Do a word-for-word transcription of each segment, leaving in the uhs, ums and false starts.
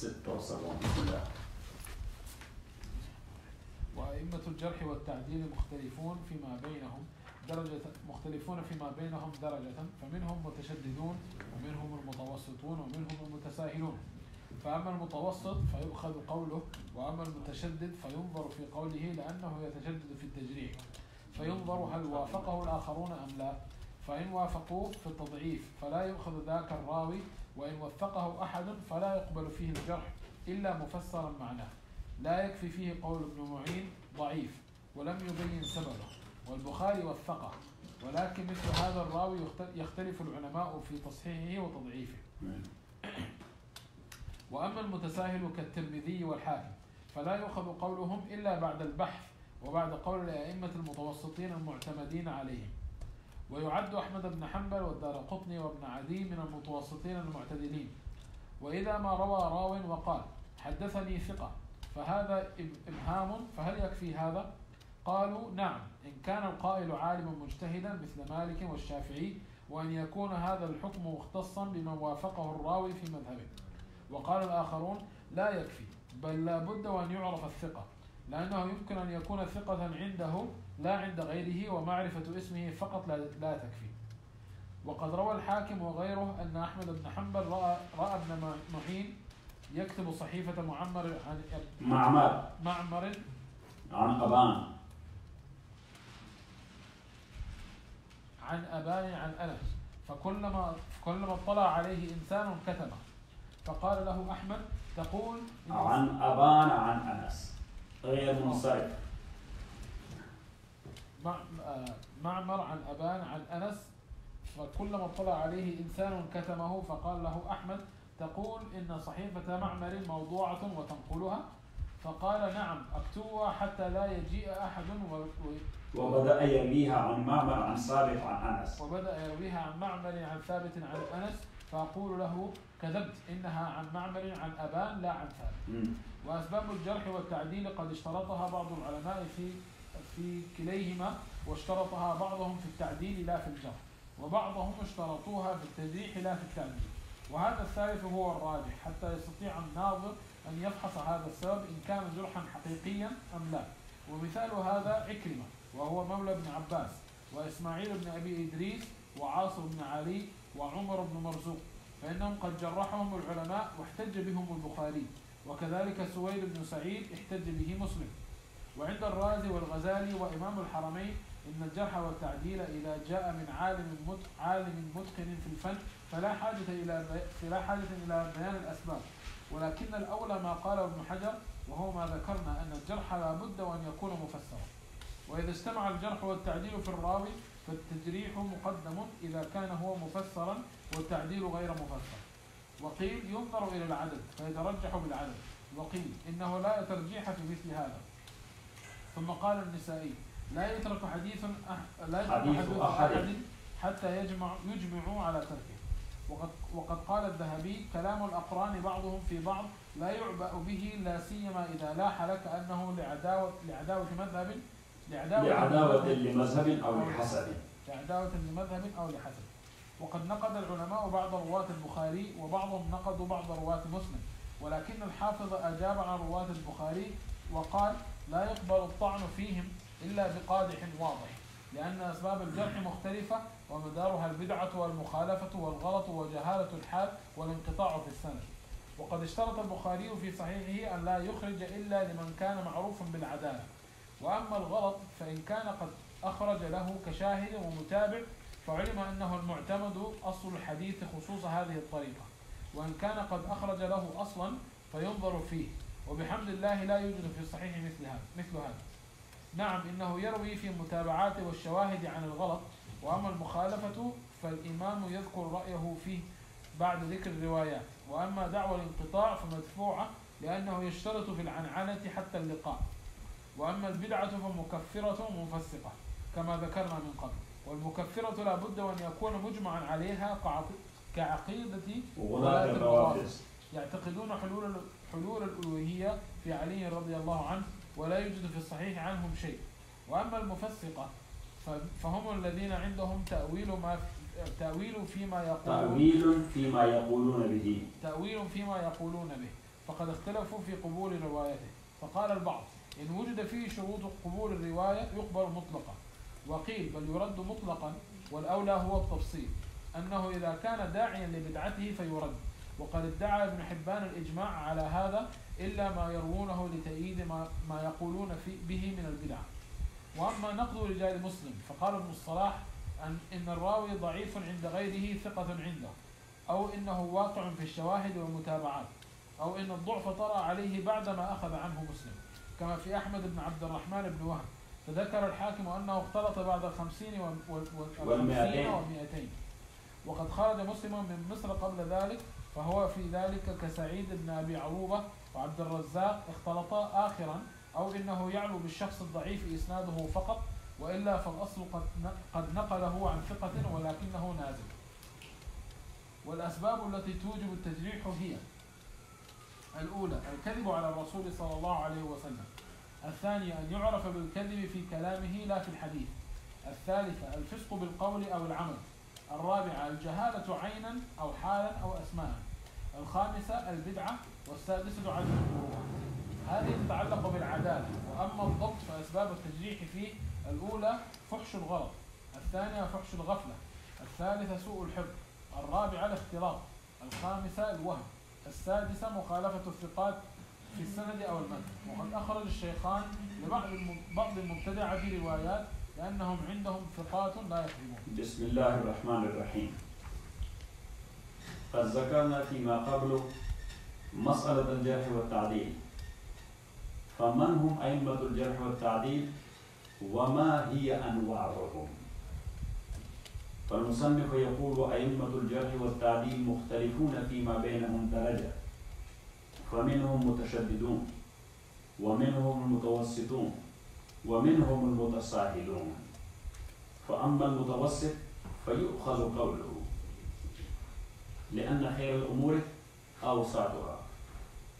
ستة وسبعين. وأئمة الجرح والتعديل مختلفون فيما بينهم درجة مختلفون فيما بينهم درجة، فمنهم متشددون ومنهم المتوسطون ومنهم المتساهلون. فأما المتوسط فيؤخذ قوله، وأما المتشدد فينظر في قوله لأنه يتشدد في التجريح، فينظر هل وافقه الآخرون أم لا، فإن وافقوه في التضعيف فلا يؤخذ ذاك الراوي، وإن وثقه أحد فلا يقبل فيه الجرح إلا مفسرا معناه، لا يكفي فيه قول ابن معين ضعيف ولم يبين سببه، والبخاري وثقه، ولكن مثل هذا الراوي يختلف العلماء في تصحيحه وتضعيفه. وأما المتساهل كالترمذي والحاكم فلا يؤخذ قولهم إلا بعد البحث وبعد قول الأئمة المتوسطين المعتمدين عليهم. ويعد أحمد بن حنبل والدارقطني وابن عدي من المتوسطين المعتدلين. وإذا ما روى راو وقال حدثني ثقة فهذا إبهام، فهل يكفي هذا؟ قالوا نعم، إن كان القائل عالما مجتهدا مثل مالك والشافعي، وأن يكون هذا الحكم مختصا بمن وافقه الراوي في مذهبه. وقال الآخرون لا يكفي، بل لا بد وأن يعرف الثقة، لأنه يمكن أن يكون ثقة عنده لا عند غيره، ومعرفة اسمه فقط لا تكفي. وقد روى الحاكم وغيره أن أحمد بن حنبل رأى, رأى ابن معين يكتب صحيفة معمر عن معمر معمر عن أبان عن أبان عن أنس، فكلما كلما اطلع عليه إنسان كتبه، فقال له أحمد تقول عن أبان عن أنس غير منصرف. معمر عن أبان عن أنس، فكلما اطلع عليه إنسان كتمه، فقال له أحمد تقول إن صحيفة معمر موضوعة وتنقلها، فقال نعم أكتبها حتى لا يجيء أحد. و... وبدأ يرويها عن معمر عن ثابت عن أنس وبدأ يرويها عن معمر عن ثابت عن أنس، فأقول له كذبت، إنها عن معمر عن أبان لا عن ثابت. وأسباب الجرح والتعديل قد اشترطها بعض العلماء في في كليهما، واشترطها بعضهم في التعديل لا في الجرح، وبعضهم اشترطوها في التجريح لا في التعديل، وهذا الثالث هو الراجح، حتى يستطيع الناظر أن يفحص هذا السبب إن كان جرحا حقيقيا أم لا. ومثال هذا عكرمة، وهو مولى بن عباس، وإسماعيل بن أبي إدريس، وعاصم بن علي، وعمر بن مرزوق، فإنهم قد جرحهم العلماء واحتج بهم البخاري، وكذلك سويد بن سعيد احتج به مسلم. وعند الرازي والغزالي وإمام الحرمين إن الجرح والتعديل إذا جاء من عالم عالم متقن في الفن فلا حاجة إلى فلا حاجة إلى بيان الأسباب، ولكن الأولى ما قاله ابن حجر، وهو ما ذكرنا أن الجرح لا بد وأن يكون مفسرا. وإذا اجتمع الجرح والتعديل في الراوي فالتجريح مقدم إذا كان هو مفسرا والتعديل غير مفسر. وقيل ينظر إلى العدد فيترجح بالعدد، وقيل إنه لا ترجيح في مثل هذا. ثم قال النسائي لا يترك حديث أح... لا يترك حديث, حديث أحد حتى يجمع يجمعوا على تركه. وقد وقد قال الذهبي كلام الأقران بعضهم في بعض لا يعبأ به، لا سيما إذا لاح لك أنه لعداوة لعداوة مذهب لعداوة, لعداوة لمذهب أو لحسب لعداوة لمذهب أو لحسب. وقد نقد العلماء بعض رواة البخاري، وبعضهم نقدوا بعض رواة مسلم، ولكن الحافظ أجاب عن رواة البخاري وقال لا يقبل الطعن فيهم إلا بقادح واضح، لأن أسباب الجرح مختلفة، ومدارها البدعة والمخالفة والغلط وجهالة الحال والانقطاع في السند. وقد اشترط البخاري في صحيحه أن لا يخرج إلا لمن كان معروفا بالعدالة، وأما الغلط فإن كان قد أخرج له كشاهد ومتابع فعلم أنه المعتمد أصل الحديث خصوص هذه الطريقة، وإن كان قد أخرج له أصلا فينظر فيه. وبحمد الله لا يوجد في الصحيح مثل هذا مثل هذا نعم إنه يروي في المتابعات والشواهد عن الغلط، وأما المخالفة فالإمام يذكر رأيه فيه بعد ذكر الروايات. وأما دعوى الانقطاع فمدفوعة، لأنه يشترط في العنعنة حتى اللقاء. وأما البدعة فمكفرة منفسقة كما ذكرنا من قبل، والمكفرة لا بد وأن يكون مجمعا عليها كعقيدة ولاة الروافض، يعتقدون حلول حلول الألوهية في علي رضي الله عنه، ولا يوجد في الصحيح عنهم شيء. وأما المفسقة فهم الذين عندهم تأويل ما تأويل فيما يقولون تأويل فيما يقولون به تأويل فيما يقولون به فقد اختلفوا في قبول روايته، فقال البعض إن وجد فيه شروط قبول الرواية يقبل مطلقا، وقيل بل يرد مطلقا، والأولى هو التفصيل أنه إذا كان داعيا لبدعته فيرد. وقد ادعى ابن حبان الإجماع على هذا إلا ما يروونه لتأييد ما, ما يقولون في به من البدع. وأما نقد رجال مسلم فقال ابن الصلاح أن, إن الراوي ضعيف عند غيره ثقة عنده، أو إنه واقع في الشواهد والمتابعات، أو إن الضعف طرأ عليه بعدما أخذ عنه مسلم، كما في أحمد بن عبد الرحمن بن وهب. فذكر الحاكم أنه اختلط بعد الخمسين والمئتين، وقد خرج مسلم من مصر قبل ذلك، فهو في ذلك كسعيد بن أبي عروبة وعبد الرزاق اختلطا آخرا، أو إنه يعلو بالشخص الضعيف إسناده فقط، وإلا فالأصل قد نقله عن ثقة ولكنه نازل. والأسباب التي توجب التجريح هي: الأولى الكذب على الرسول صلى الله عليه وسلم، الثانية أن يعرف بالكذب في كلامه لا في الحديث، الثالثة الفسق بالقول أو العمل، الرابعة الجهالة عينا أو حالا أو أسماء، الخامسة البدعة، والسادسة عدم القوة. هذه تتعلق بالعدالة. وأما الضبط فأسباب التجريح فيه: الأولى فحش الغلط، الثانية فحش الغفلة، الثالثة سوء الحفظ، الرابعة الاختلاط، الخامسة الوهم، السادسة مخالفة الثقات في السند أو المتن. وقد أخرج الشيخان لبعض المبتدعة في روايات لأنهم عندهم ثقات لا يكذبون. بسم الله الرحمن الرحيم. قد ذكرنا فيما قبل مسألة الجرح والتعديل، فمن هم أئمة الجرح والتعديل وما هي أنواعهم؟ فالمصنف يقول: أئمة الجرح والتعديل مختلفون فيما بينهم درجة، فمنهم متشددون، ومنهم المتوسطون، ومنهم المتساهلون. فأما المتوسط فيؤخذ قوله، لأن خير الأمور أوسعها،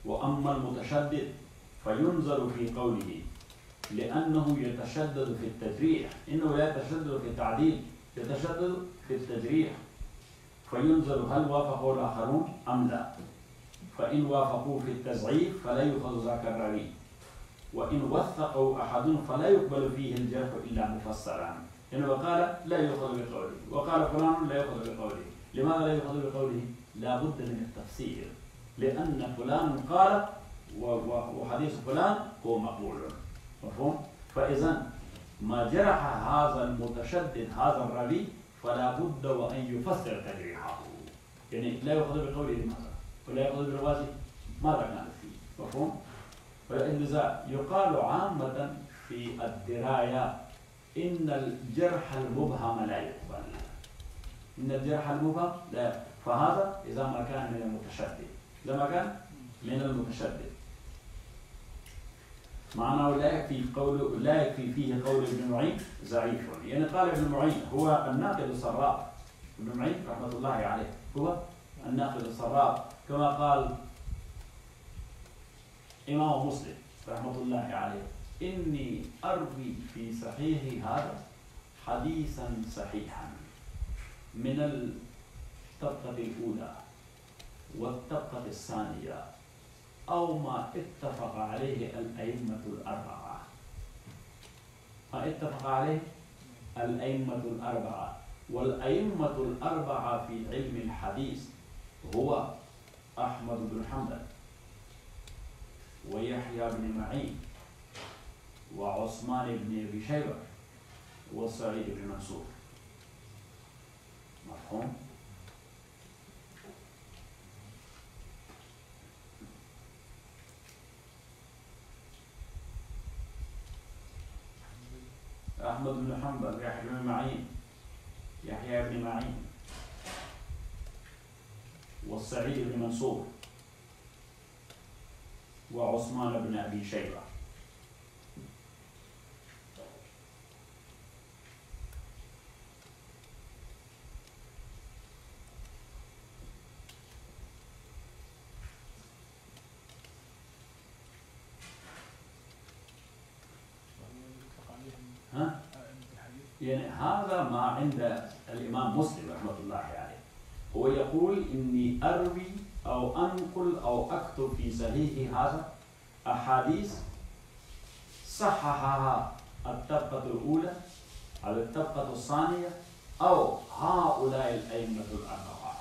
وأما المتشدد فينظر في قوله، لأنه يتشدد في التجريح، إنه لا يتشدد في التعديل، يتشدد في التجريح، فينظر هل وافقه الآخرون أم لا، فإن وافقوا في التضعيف فلا يؤخذ ذاك الراوي، وإن وثقوا أحد فلا يقبل فيه الجرح إلا مفسرا، إنه وقال لا يؤخذ بقوله، وقال فلان لا يؤخذ بقوله. لماذا لا يؤخذ بقوله؟ لا بد من التفسير، لأن فلان قال وحديث فلان هو مقبول. مفهوم؟ فإذا ما جرح هذا المتشدد هذا الراوي فلا بد وأن يفسر تجريحه، يعني لا يؤخذ بقوله لماذا، ولا يؤخذ برواته ماذا كان فيه. مفهوم؟ فلذا يقال عامة في الدراية إن الجرح المبهم لا يقبل، إن الجرح المبهم لا يقبل. فهذا إذا ما كان من المتشدد، إذا ما كان من المتشدد. معناه لا يكفي قول لا يكفي فيه قول ابن معين ضعيف، يعني قال ابن معين هو الناقد الصراب، ابن معين رحمة الله عليه هو الناقد الصراب، كما قال إمام مسلم رحمة الله عليه: إني أروي في صحيح هذا حديثا صحيحا من الطبقة الأولى والطبقة الثانية أو ما اتفق عليه الأئمة الأربعة، ما اتفق عليه الأئمة الأربعة. والأئمة الأربعة في علم الحديث هو أحمد بن حنبل، ويحيى بن معين، وعثمان بن أبي شيبة، وسعيد بن منصور. مفهوم؟ أحمد بن حنبل، يحيى بن معين، يحيى بن معين، والسعيد بن منصور، وعثمان بن أبي شيبة. ها؟ يعني هذا ما عند الإمام مسلم رحمة الله عليه، هو يقول إني أروي أو أنقل أو أكتب في صحيح هذا أحاديث صححها الطبقة الأولى أو الطبقة الثانية أو هؤلاء الأئمة الأربعة،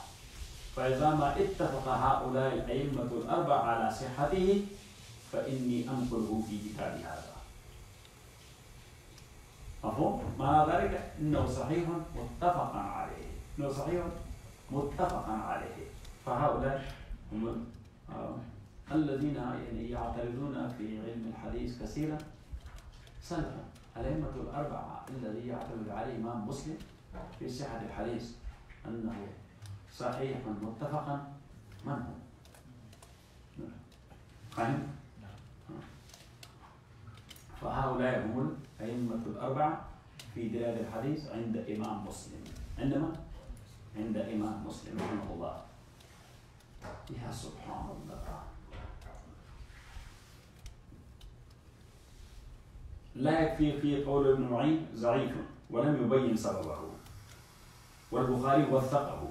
فإذا ما اتفق هؤلاء الأئمة الأربعة على صحته فإني أنقله في كتابي هذا. مفهوم؟ مع ذلك إنه صحيح متفق عليه، إنه صحيح متفق عليه، فهؤلاء هم الذين يعني يعترضون في علم الحديث كثيرا سلفا. الأئمة الأربعة الذي يعتمد عليه إمام مسلم في صحة الحديث أنه صحيح متفقا من هو؟ فهم؟ فهؤلاء هم الأئمة الأربعة في دلالة الحديث عند إمام مسلم. عندما عند إمام مسلم رحمه الله. يا سبحان الله، لا يكفي في قول ابن معين ضعيف ولم يبين سببه، والبخاري وثقه.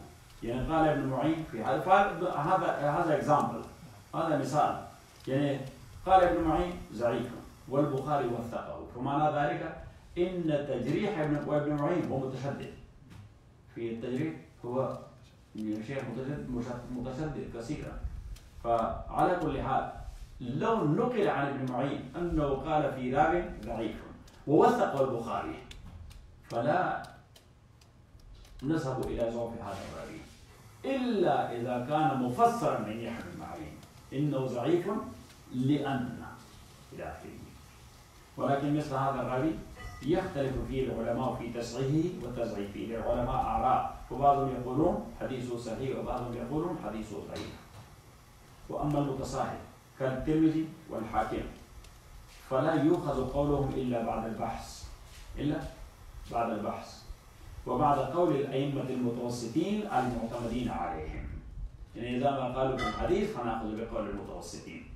يعني قال ابن معين في هذا هذا هذا example، هذا مثال، يعني قال ابن معين ضعيف والبخاري وثقه، فمعنى ذلك ان تجريح ابن معين هو متشدد في التجريح، هو شيخ متشدد كثيرا. فعلى كل حال لو نقل عن ابن معين انه قال في رابع ضعيف ووثق البخاري فلا نسب الى ضعف هذا الراوي، الا اذا كان مفسرا من يحيى بن معين انه ضعيف لان الى اخره. ولكن مثل هذا الراوي يختلف فيه العلماء في تصحيحه وتضعيفه، العلماء اراء، فبعضهم يقولون حديثه صحيح وبعضهم يقولون حديثه ضعيف. واما المتصاحب كالترمذي والحاكم فلا يؤخذ قولهم إلا بعد البحث، إلا بعد البحث وبعد قول الأئمة المتوسطين المعتمدين عليهم. يعني إذا ما قالوا في الحديث فنأخذ بقول المتوسطين.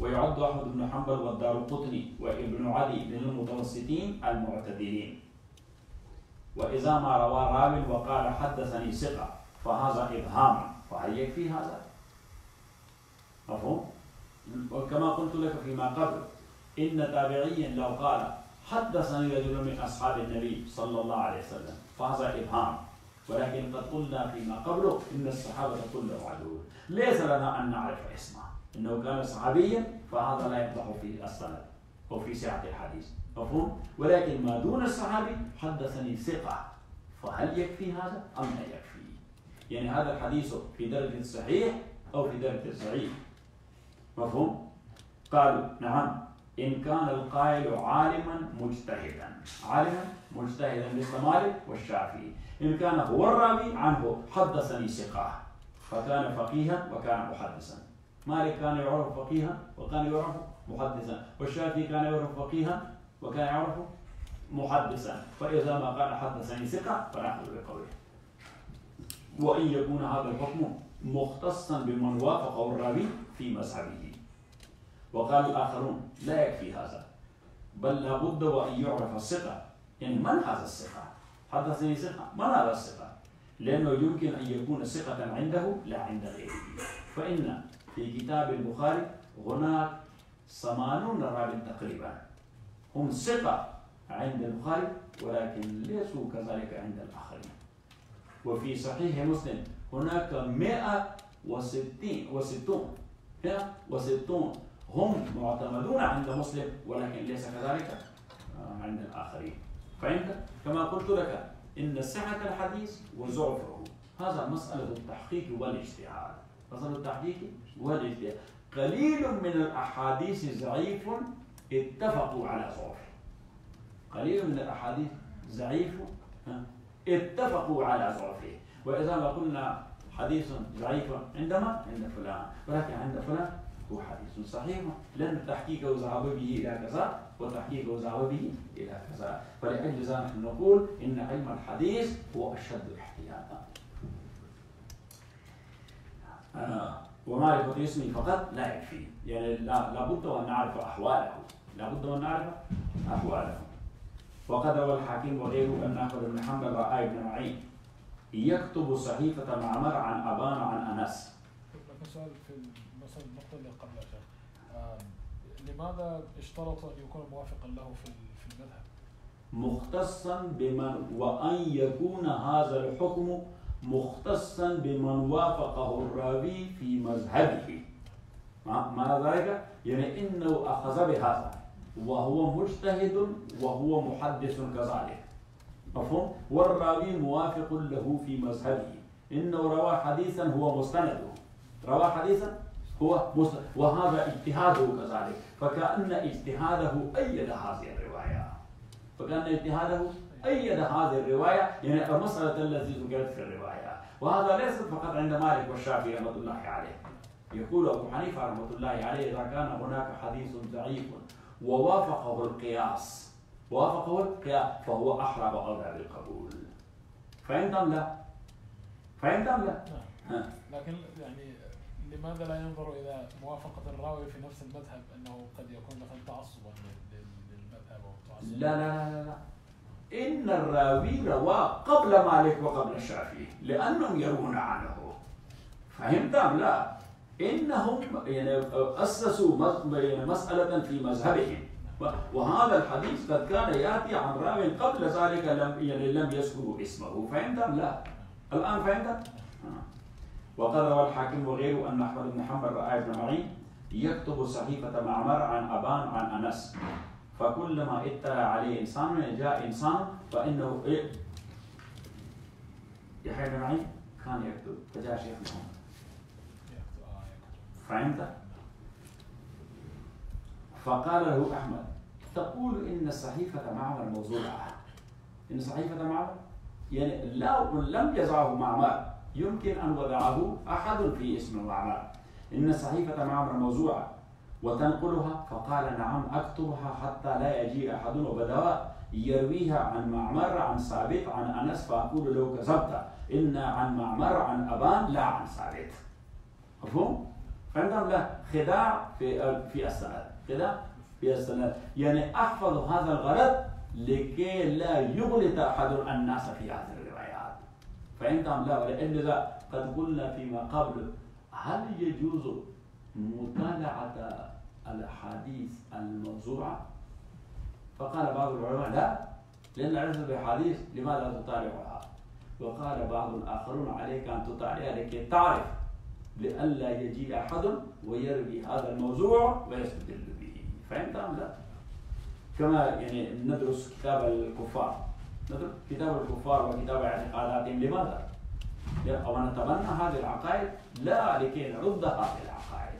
ويعد أحمد بن حنبل والدارقطني وابن علي من المتوسطين المعتدلين. وإذا ما روى راو وقال حدثني ثقة فهذا إبهام، فهل يكفي هذا؟ مفهوم؟ وكما قلت لك فيما قبل إن تابعيا لو قال حدثني رجل من أصحاب النبي صلى الله عليه وسلم فهذا إبهام، ولكن قد قلنا فيما قبله إن الصحابة كلهم عدول، ليس لنا أن نعرف اسمه، إنه كان صحابيا فهذا لا يقدح في السند أو في سعة الحديث، مفهوم؟ ولكن ما دون الصحابي حدثني ثقة، فهل يكفي هذا أم لا يكفي؟ يعني هذا الحديث في درجة صحيح أو في درجة ضعيف. مفهوم؟ قالوا نعم إن كان القائل عالما مجتهدا، عالما مجتهدا مثل مالك والشافعي، إن كان هو الراوي عنه حدثني ثقة فكان فقيها وكان محدثا. مالك كان يعرف فقيها وكان يعرف محدثا، والشافعي كان يعرف فقيها وكان يعرف محدثا، فإذا ما قال حدثني ثقة فنأخذ بقوله. وإن يكون هذا الحكم مختصا بمن وافقه الراوي في مذهبه. وقال الآخرون لا يكفي هذا، بل لابد وأن يعرف الثقة. يعني من هذا الثقة؟ حدثني ثقة، من هذا الثقة؟ لأنه يمكن أن يكون ثقة عنده لا عند غيره. فإن في كتاب البخاري هناك ثمانون راوي تقريبا هم ثقة عند البخاري ولكن ليسوا كذلك عند الآخرين. وفي صحيح مسلم هناك مئة وستون هم معتمدون عند مسلم ولكن ليس كذلك عند الآخرين. فهمت؟ كما قلت لك إن صحة الحديث وضعفه هذا مسألة التحقيق والاجتهاد، مسألة التحقيق والاجتهاد. قليل من الأحاديث ضعيف اتفقوا على ضعفه، قليل من الأحاديث ضعيف اتفقوا على ضعفه. وإذا ما قلنا حديث ضعيف عندما عند فلان، ولكن عند فلان هو حديث صحيح لأن تحقيق وذهاب به إلى كذا وتحقيق وذهاب به إلى كذا. فلأجل ذلك نحن نقول إن علم الحديث هو أشد الاحتياطا. ومعرفة اسمه فقط لا يكفي، يعني لابد أن نعرف أحواله، لابد أن نعرف أحواله. وقد روى الحاكم وغيره أن أحمد بن حنبل رأى ابن معين يكتب صحيفة معمر عن أبان عن أنس. سؤال في مثلا النقطة اللي قبلها، لماذا اشترط يكون موافقا له في في المذهب؟ مختصا بمن، وأن يكون هذا الحكم مختصا بمن وافقه الراوي في مذهبه. معنى ذلك يعني إنه أخذ بهذا وهو مجتهد وهو محدث كذلك، مفهوم؟ والراوي موافق له في مذهبه، إنه روى حديثا هو مستنده، روى حديثا هو مسند، وهذا اجتهاده كذلك، فكأن اجتهاده أيد هذه الرواية، فكأن اجتهاده أيد هذه الرواية، يعني المسألة التي ذكرت في الرواية. وهذا ليس فقط عند مالك والشافعي رحمة الله عليه، يقول أبو حنيفة رحمة الله عليه: إذا كان هناك حديث ضعيف ووافقه القياس، وافقه القياس فهو أحرى وأولى بالقبول. فعندهم لا، فعندهم لا. لكن يعني لماذا لا ينظر إلى موافقة الراوي في نفس المذهب أنه قد يكون مثلا تعصبا للمذهب أو تعصبا؟ لا لا لا لا، إن الراوي رواه قبل مالك وقبل الشافعي لأنهم يروون عنه. فهمتم؟ لا، إنهم يعني أسسوا مسألة في مذهبهم، وهذا الحديث قد كان يأتي عن راوي قبل ذلك لم يعني لم يذكروا اسمه. فهمتم؟ لا. الآن فهمتم؟ وقد روى الحاكم وغيره أن أحمد بن حنبل رأى ابن معين يكتب صحيفة معمر عن أبان عن أنس، فكلما اطلع عليه إنسان جاء إنسان فإنه إيه؟ يحيى بن معين كان يكتب فجاء شيخ محمد. فهمت؟ فقال له أحمد: تقول إن صحيفة معمر موضوعة، إن صحيفة معمر يعني لو لم يزعه معمر يمكن أن وضعه أحد في اسم معمر، إن صحيفة معمر موضوعة وتنقلها. فقال: نعم، أكتبها حتى لا يجيء أحد وبدأ يرويها عن معمر عن ثابت عن أنس فأقول له: كذبت، إن عن معمر عن أبان لا عن ثابت. مفهوم؟ فعندهم لا خداع في في السند، خداع في السند، يعني احفظ هذا الغرض لكي لا يغلط احد الناس في هذه الروايات. فعندهم لا، ولذا قد قلنا فيما قبل: هل يجوز مطالعة الاحاديث الموضوعة؟ فقال بعض العلماء: لا، لأن العلم بالحديث لماذا تطالعها؟ وقال بعض الآخرون: عليك أن تطالعها لكي تعرف، لئلا يجيء أحد ويروي هذا الموضوع ويستدل به. فهمت أم لا؟ كما يعني ندرس كتاب الكفار، ندرس كتاب الكفار وكتاب اعتقاداتهم، لماذا؟ أو نتبنى هذه العقائد؟ لا، لكي نرد هذه العقائد.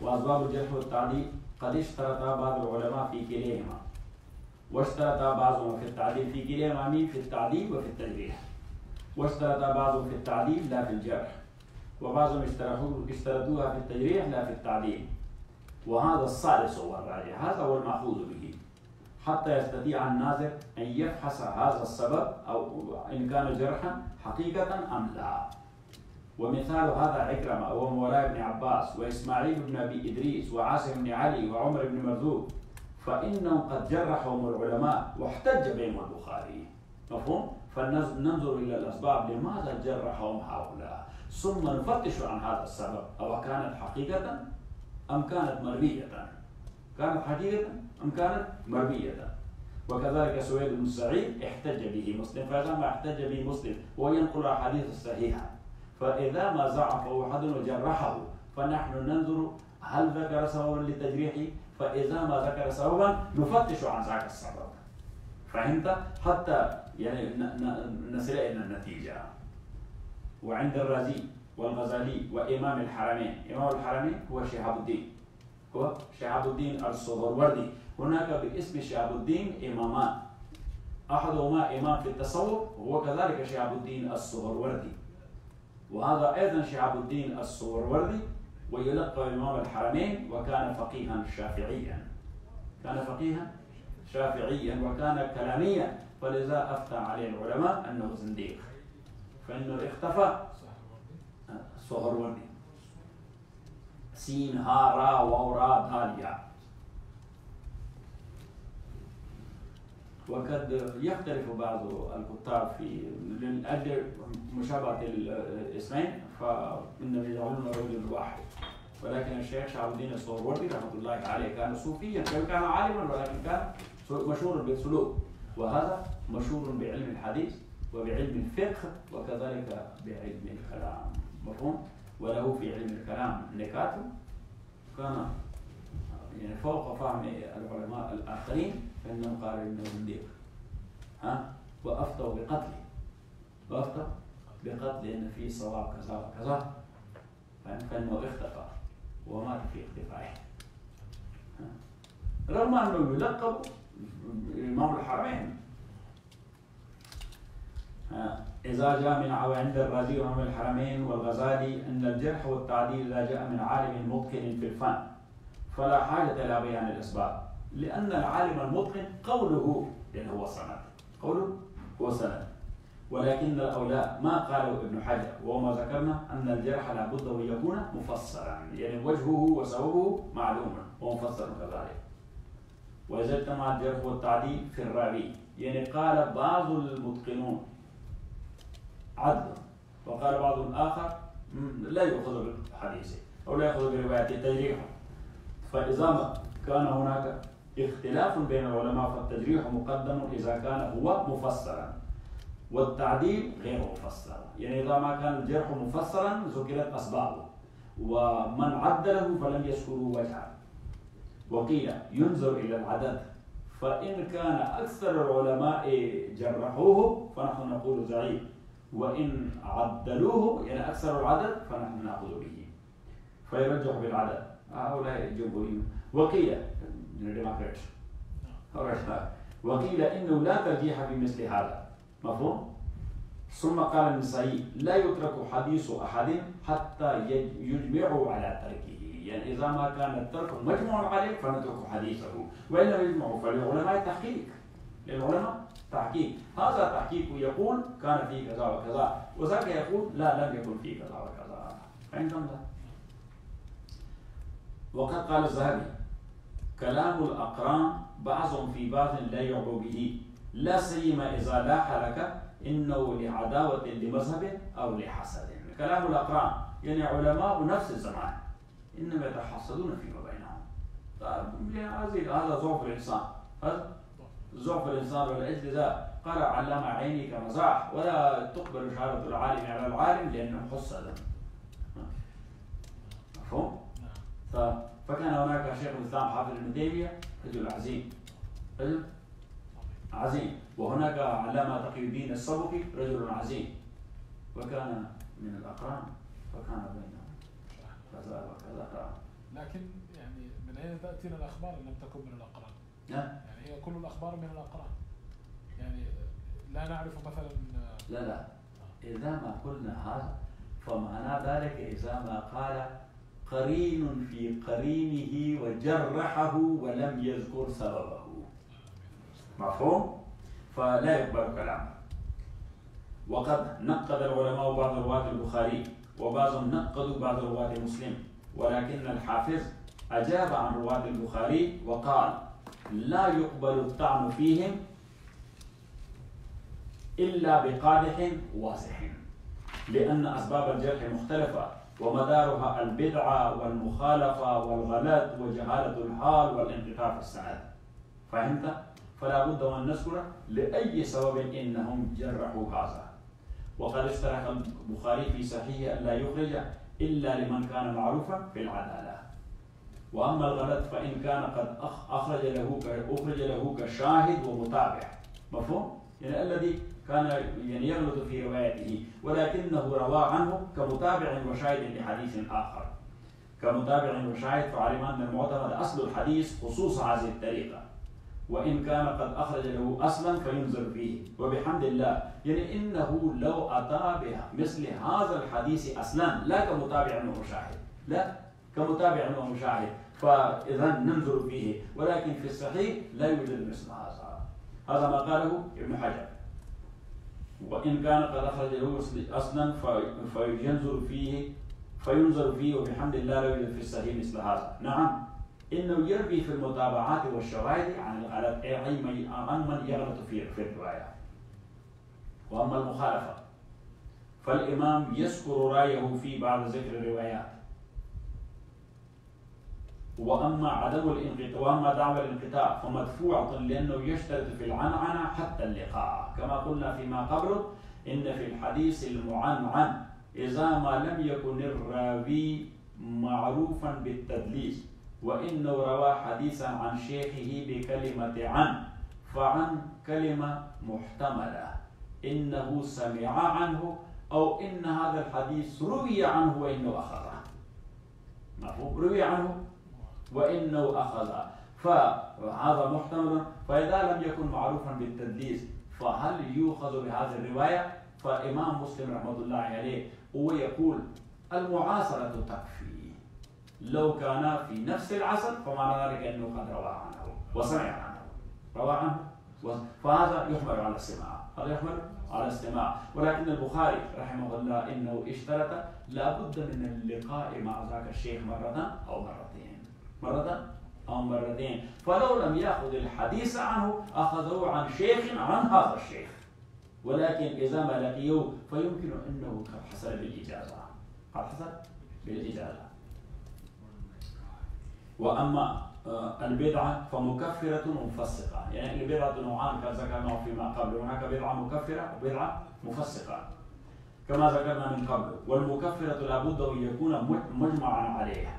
وأسباب الجرح والتعديل قد اشترط بعض العلماء في كليهما، واشترط بعضهم في التعديل في كليهما، مين؟ في التعديل وفي التجريح. واشترط بعضهم في التعديل لا في الجرح، وبعضهم اشترطوها في التجريح لا في التعديل، وهذا الثالث هو الراجح، هذا هو المأخوذ به، حتى يستطيع الناظر أن يفحص هذا السبب أو إن كان جرحا حقيقة أم لا. ومثال هذا عكرمة ومولى بن عباس وإسماعيل بن أبي إدريس وعاصم بن علي وعمر بن مرذوب، فإنهم قد جرحهم العلماء واحتج بهم البخاري. مفهوم؟ فننظر إلى الأسباب لماذا جرحهم هؤلاء، ثم نفتش عن هذا السبب، أو كانت حقيقة أم كانت مرئية، كانت حقيقة أم كانت مرئية. وكذلك سويد بن سعيد احتج به مسلم، فإذا ما احتج به مسلم وينقل الأحاديث الصحيحة، فإذا ما زعفه أحد وجرحه فنحن ننظر هل ذكر سببا لتجريحه، فإذا ما ذكر سببا نفتش عن ذاك السبب. فهمت؟ حتى يعني نصل إلى النتيجة. وعند الرازي والغزالي وإمام الحرمين، إمام الحرمين هو شهاب الدين، هو شهاب الدين السهروردي. هناك باسم شهاب الدين إمامان، أحدهما إمام في التصوف وهو كذلك شهاب الدين السهروردي، وهذا أيضا شهاب الدين السهروردي، ويلقب إمام الحرمين، وكان فقيها شافعيا، كان فقيها شافعيا وكان كلاميا، فلذا أفتى عليه العلماء أنه زنديق، فإنه اختفى. سهروردي سين ها را واو را داليا. وقد يختلف بعض الكتاب في من أجل مشابهة الاسمين فإنهم يجعلون رجل واحد، ولكن الشيخ شهاب الدين السهروردي رحمة الله عليه كان صوفيا وكان عالما، ولكن كان مشهور بالسلوك، وهذا مشهور بعلم الحديث وبعلم الفقه وكذلك بعلم الكلام، مفهوم؟ وله في علم الكلام نكات كان يعني فوق فهم العلماء الآخرين، فإنهم قالوا إنه زنديق، ها؟ وأفتوا بقتله، وأفتوا بقتل إن في صواب كذا وكذا، فإنه اختفى ومات في اختفائه، رغم أنه يلقب إمام الحرمين. إذا جاء من عند الرازي وإمام الحرمين والغزالي أن الجرح والتعديل إذا جاء من عالم متقن في الفن فلا حاجة إلى بيان الإسباب، لأن العالم المتقن قوله يعني هو سند، قوله هو سند، ولكن الأولاء ما قاله ابن حجر، وما ذكرنا أن الجرح لابد أن يكون مفسرا، يعني وجهه وسببه معلوم ومفسر كذلك. وإذا اجتمع الجرح والتعديل في الراوي، يعني قال بعض المتقنون عدل، وقال بعض الآخر لا يؤخذ بحديثه أو لا يأخذ بروايته تجريحه، فإذا كان هناك اختلاف بين العلماء فالتجريح مقدم إذا كان هو مفسرا والتعديل غير مفسر، يعني إذا ما كان الجرح مفسرا ذكرت أسبابه ومن عدله فلم يذكروا وجهه. وقيل ينظر إلى العدد، فإن كان أكثر العلماء جرحوه فنحن نقول ضعيف، وإن عدلوه يعني أكثر العدد فنحن نأخذ به، فيرجح بالعدد هؤلاء الجمهوريون. وقيل وقيل إنه لا ترجيح في مثل هذا، مفهوم؟ ثم قال النسائي لا يترك حديث أحد حتى يجمعوا على تركه، يعني إذا ما كان الترك مجمع عليه فنترك حديثه، وإن لم يجمعوا فللعلماء تحقيق، للعلماء تحقيق، هذا تحقيق يقول كان فيه كذا وكذا، وذاك يقول لا لم يكن فيه كذا وكذا، فهمتم؟ وقد قال الذهبي كلام الأقران بعضهم في بعض لا يعبو به، لا سيما إذا لاح لك إنه لعداوة لمذهب أو لحسد. كلام الأقران يعني علماء نفس الزمان إنما يتحصدون فيما بينهم، هذا ضعف الإنسان، هذا ضعف الإنسان، والأجل ذا قال علم عينك مزاح ولا تقبل شهادة العالم على العالم لأنه حسد، مفهوم؟ فكان هناك شيخ الإسلام حافظ ابن تيمية رجل عظيم، رجل عظيم، وهناك علامة تقي الدين السبقي رجل عظيم، وكان من الأقران، فكان بينهم كذا وكذا. لكن يعني من أين تأتينا الأخبار إن لم تكن من الأقران؟ يعني هي كل الأخبار من الأقران، يعني لا نعرف مثلا لا لا إذا ما قلنا هذا فمعنى ذلك إذا ما قال قرين في قرينه وجرحه ولم يذكر سببه، مفهوم؟ فلا يقبل كلامه. وقد نقد العلماء بعض رواة البخاري، وبعضهم نقدوا بعض رواة مسلم، ولكن الحافظ أجاب عن رواة البخاري وقال لا يقبل الطعن فيهم إلا بقادح واضح، لأن أسباب الجرح مختلفة ومدارها البدعة والمخالفة والغلط وجهالة الحال والانقطاع في السند، فهمت؟ فلا بد أن نذكر لأي سبب إنهم جرحوا هذا. وقد اشترك البخاري في صحيحه أن لا يخرج إلا لمن كان معروفا في العدالة، وأما الغلط فإن كان قد أخرج له أخرج له كشاهد ومتابع، مفهوم؟ يعني الذي كان يعني يغلط في روايته ولكنه روى عنه كمتابع وشاهد لحديث آخر، كمتابع وشاهد، فعلم أن المعتمد أصل الحديث خصوص هذه الطريقة، وإن كان قد أخرج له أصلا فينظر فيه. وبحمد الله يعني إنه لو أتى بها مثل هذا الحديث أصلا لا كمتابع ومشاهد، لا كمتابع ومشاهد، فإذا ننظر فيه، ولكن في الصحيح لا يوجد مثل هذا، هذا ما قاله ابن حجر. وإن كان قد أخرج له أصلا فينظر فيه فينظر فيه وبحمد الله لا يوجد في الصحيح مثل هذا. نعم انه يربي في المتابعات والشواهد عن على من يغلط في في الروايه. واما المخالفه فالامام يذكر رايه في بعض ذكر الروايات. واما عدم الانقطاع واما دعوى الانقطاع فمدفوعه لانه يشترط في العنعنه حتى اللقاء، كما قلنا فيما قبله ان في الحديث المعنعن اذا ما لم يكن الراوي معروفا بالتدليس وانه روى حديثا عن شيخه بكلمه عن، فعن كلمه محتمله، انه سمع عنه او ان هذا الحديث روي عنه وانه اخذه. مفهوم؟ روي عنه وانه اخذه، فهذا محتمل. فاذا لم يكن معروفا بالتدليس فهل يؤخذ بهذه الروايه؟ فالامام مسلم رحمه الله عليه هو يقول المعاصره تكفي، لو كان في نفس العصر فمعنى ذلك انه قد روى عنه وسمع عنه، روى عنه، فهذا يحمل على السماع، هذا يحمل على السماع. ولكن البخاري رحمه الله انه اشترط لابد من اللقاء مع ذاك الشيخ مره او مرتين، مرة أو مرتين، فلو لم يأخذ الحديث عنه أخذوه عن شيخ عن هذا الشيخ، ولكن إذا ما لقيوه فيمكن أنه قد حصل بالإجازة، قد حصل بالإجازة. وأما البدعة فمكفرة ومفسقة، يعني البدعة نوعان كما ذكرنا فيما قبل، هناك بدعة مكفرة وبدعة مفسقة كما ذكرنا من قبل، والمكفرة لابد أن يكون مجمعا عليها.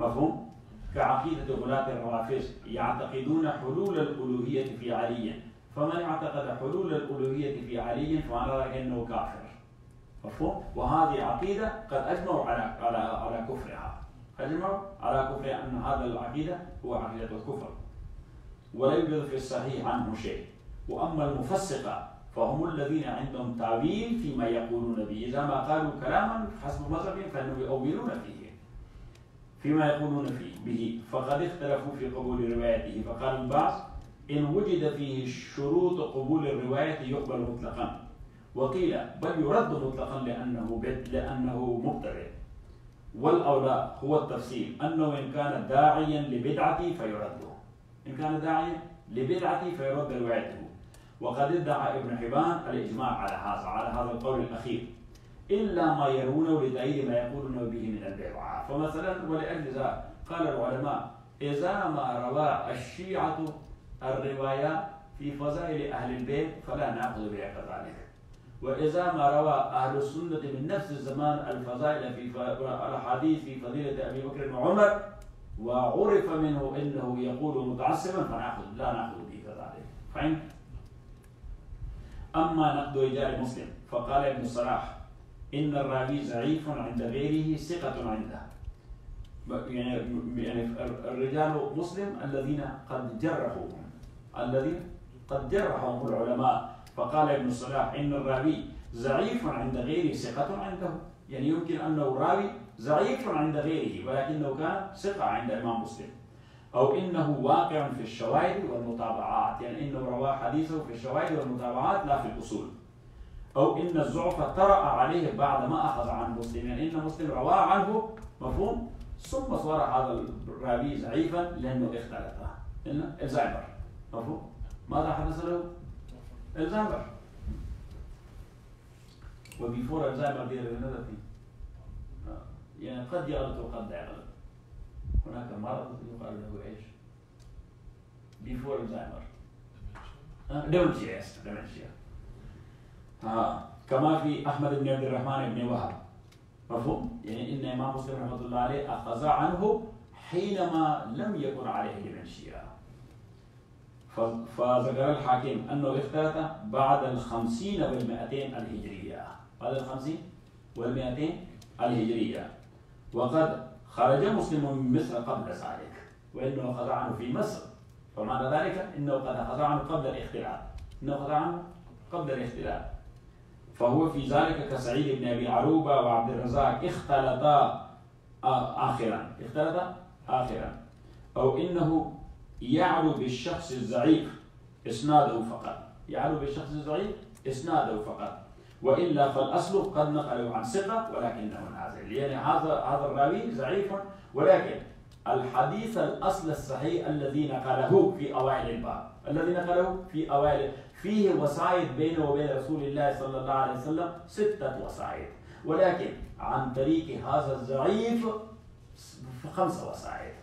مفهوم؟ كعقيدة غلاة الروافض يعتقدون حلول الألوهية في علي، فمن اعتقد حلول الألوهية في علي فمعنى ذلك أنه كافر. مفهوم؟ وهذه عقيدة قد أجمعوا على على على كفرها، أجمعوا على كفرها أن هذا العقيدة هو عقيدة الكفر، ولا يوجد في الصحيح عنه شيء. وأما المفسقة فهم الذين عندهم تأويل فيما يقولون به، إذا ما قالوا كلاما حسب مذهبهم فإنهم يؤولون فيه فيما يقولون فيه به، فقد اختلفوا في قبول روايته، فقال البعض إن وجد فيه شروط قبول الرواية يقبل مطلقا، وقيل بل يرد مطلقا لأنه لأنه مبتدع. والأولى هو التفصيل، أنه إن كان داعيا لبدعته فيرده، إن كان داعيا لبدعته فيرد روايته. وقد ادعى ابن حبان الإجماع على هذا على هذا القول الأخير، إلا ما يرونه لتأييد ما يقولون به من البدعة. فمثلا ولأجل ذلك قال العلماء إذا ما روى الشيعة الرواية في فضائل أهل البيت فلا نأخذ بها كذلك، وإذا ما روى أهل السنة من نفس الزمان الفضائل في الحديث في فضيلة أبي بكر وعمر وعرف منه أنه يقول متعصبا فنأخذ لا نأخذ به كذلك. فهمت؟ أما نقد رجال مسلم فقال ابن الصلاح إن الراوي ضعيف عند غيره ثقة عنده، يعني الرجال مسلم الذين قد جرحوهم الذين قد جرحهم العلماء. فقال ابن الصلاح إن الراوي ضعيف عند غيره ثقة عنده، يعني يمكن أنه راوي ضعيف عند غيره ولكنه كان ثقة عند الإمام مسلم، أو إنه واقع في الشواهد والمتابعات، يعني إنه روى حديثه في الشواهد والمتابعات لا في الأصول، أو إن الضعف طرأ عليه بعد ما أخذ عن مسلم، يعني إن مسلم روى عنه. مفهوم؟ ثم صار هذا الراوي ضعيفا لأنه اختلط، إنه الزعبر. مفهوم؟ ماذا حدث له؟ الزعبر. وبيفور الزعبر دير الندتي، يعني قد يغلط وقد لا يغلط، هناك مرض يقال له إيش؟ بيفور الزعبر دمنشيا، دمنشيا. آه. كما في أحمد بن عبد الرحمن بن وهب. مفهوم؟ يعني إن إمام مسلم رحمة الله عليه أخذ عنه حينما لم يكن عليه دمنشيا. فذكر الحاكم أنه اختلط بعد الخمسين والمائتين الهجرية، بعد الخمسين والمائتين الهجرية، وقد خرج مسلم من مصر قبل ذلك، وإنه أخذ عنه في مصر، فمعنى ذلك إنه قد أخذ عنه قبل الاختلاط، إنه أخذ عنه قبل الاختلاط. فهو في ذلك كسعيد بن أبي عروبة وعبد الرزاق اختلطا آخرا، اختلطا آخرا، أو إنه يعلو بالشخص الضعيف إسناده فقط، يعلو بالشخص الضعيف إسناده فقط، وإلا فالأصل قد نقلوا عن ثقة ولكنه نازل، يعني هذا هذا الراوي ضعيف ولكن الحديث الأصل الصحيح الذي نقله في أوائل الباب، الذي نقله في أوائل، فيه وصايد بينه وبين رسول الله صلى الله عليه وسلم ستة وصايد، ولكن عن طريق هذا الضعيف خمس وصايد،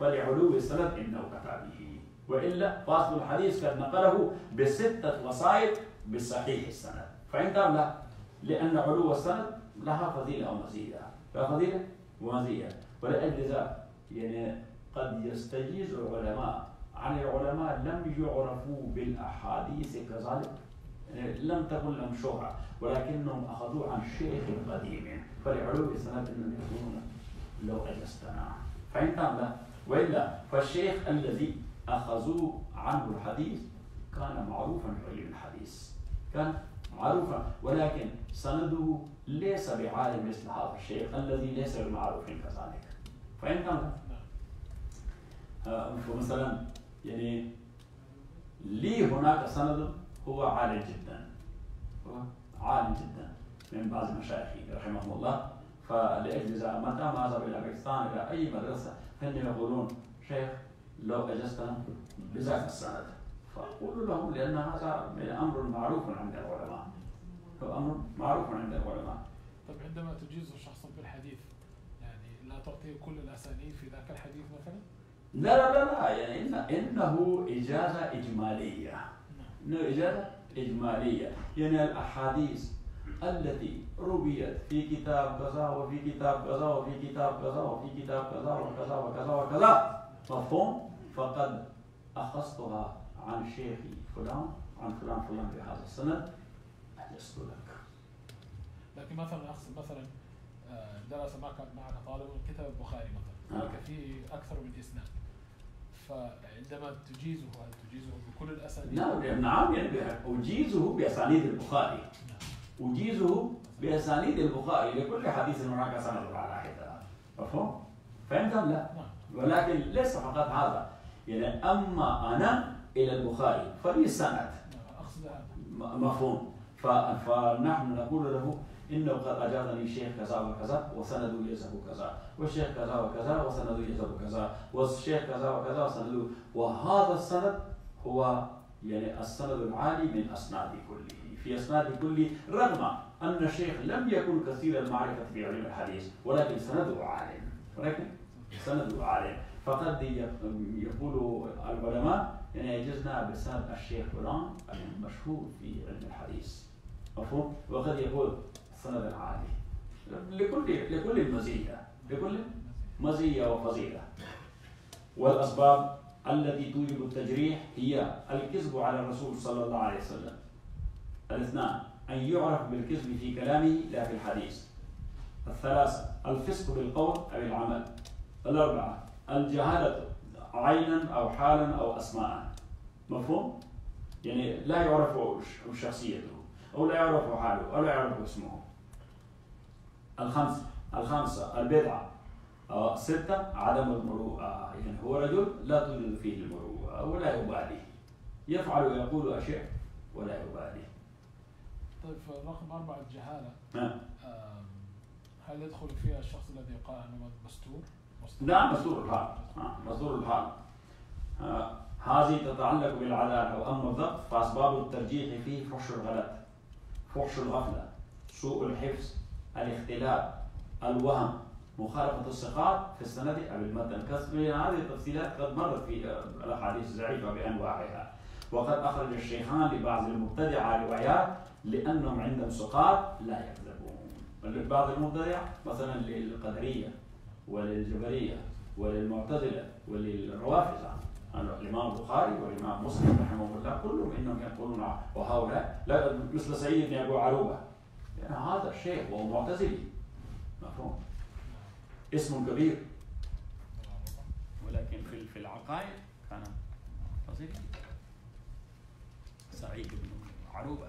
فلعلو السند إنه كتابه، وإلا فاصل الحديث قد نقله بستة وصايد بصحيح السند، فإن كان لا، لأن علو السند لها فضيلة أو مزية، لها فضيلة ومزية، ولأجل ذلك يعني قد يستجيز العلماء عن العلماء لم يعرفوا بالأحاديث كذلك، يعني لم تكن لهم شهرة، ولكنهم أخذوا عن شيخ قديم، فلعلو السند إنهم يقولون لو أجزتنا، فإن كان لا، وإلا فالشيخ الذي أخذوا عنه الحديث كان معروفا بعلم الحديث، كان معروفا، ولكن سنده ليس بعالم مثل هذا الشيخ الذي ليس بمعروف كذلك، فإن كان فمثلا يعني لي هناك سند هو عالي جدا، عالي جدا من بعض مشايخنا رحمهم الله، فلأجل متى ما أذهب إلى باكستان إلى أي مدرسة هن يقولون شيخ لو أجزتنا بذاك السند، فأقول لهم لأن هذا أمر معروف عند العلماء، هو أمر معروف عند العلماء. طيب عندما تجيز شخصا بالحديث يعني لا تعطيه كل الأسانيد في ذاك الحديث مثلا؟ لا لا لا لا، يعني إن إنه إجازة إجمالية، إنه إجازة إجمالية، يعني الأحاديث التي رويت في كتاب كذا وفي كتاب كذا وفي كتاب كذا وفي كتاب كذا وكذا وكذا وكذا، مفهوم؟ فقد أخذتها عن شيخي فلان عن فلان فلان بهذا السند أجزت لك. لكن مثلا أقصد مثلا درس معنا طالب كتاب البخاري مثلا، هناك فيه أكثر من إسناد، فعندما تجيزه هل تجيزه بكل الأسانيد؟ نعم نعم، يعني أجيزه بأسانيد البخاري، أجيزه بأسانيد البخاري، لكل حديث هناك سند على حدة، مفهوم؟ فهمت أم لا؟ ولكن ليس فقط هذا، يعني أما أنا إلى البخاري فلي سند، مفهوم؟ فنحن نقول له إنه قد أجازني شيخ كذا وكذا وسنده يذهب كذا، والشيخ كذا وكذا وسنده يذهب كذا، والشيخ كذا وكذا وسنده، وهذا السند هو يعني السند العالي من أسناد كله، في أسناد كله، رغم أن الشيخ لم يكن كثير المعرفة في علم الحديث، ولكن سنده عالي، ولكن سنده عالي، فقد يقول العلماء يعني أجزنا بسند الشيخ فلان المشهور في علم الحديث، مفهوم؟ وقد يقول السند العالي، لكل لكل مزية، لكل مزية وفضيلة. والأسباب التي توجب التجريح هي الكذب على الرسول صلى الله عليه وسلم. الاثنان أن يعرف بالكذب في كلامه لا في الحديث. الثلاثة الفسق بالقول أو العمل. الأربعة الجهالة عينا أو حالا أو أسماء، مفهوم؟ يعني لا يعرف شخصيته أو لا يعرف حاله أو لا يعرف اسمه. الخمسة الخمسة البدعة. ستة عدم المروءة، يعني هو رجل لا توجد فيه المروءة ولا يبالي، يفعل ويقول أشياء ولا يبالي. طيب رقم أربعة الجهالة، هل يدخل فيها الشخص الذي يقال أنه مستور؟ نعم مستور الحال، مستور الحال. هذه تتعلق بالعدالة، وأما الضبط فأسباب الترجيح فيه فحش الغلط، فحش الغفلة، سوء الحفظ، الاختلاف، الوهم، مخالفة الثقات في السند أو المتن، هذه التفصيلات قد مرت في الأحاديث الضعيفة بأنواعها، وقد أخرج الشيخان لبعض المبتدعة روايات لأنهم عندهم ثقات لا يكذبون، بعض المبتدع مثلا للقدرية وللجبرية وللمعتزلة وللروافضة، الإمام البخاري والإمام مسلم رحمه الله كلهم إنهم يقولون وهؤلاء لا، مثل سعيد بن أبو عروبة، يعني هذا الشيخ وهو معتزلي، مفهوم؟ اسم كبير، ولكن في في العقائد كان فصيل. سعيد بن عروبة،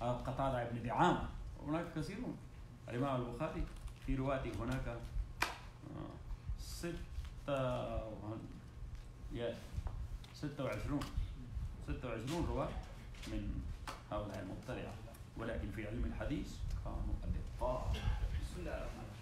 قتادة بن دعامة، هناك كثيرون. الإمام البخاري في روايته هناك ستة ستة وعشرون ستة وعشرون رواة من هؤلاء المبتدعة، ولكن في علم الحديث كانوا قد. بسم الله الرحمن الرحيم.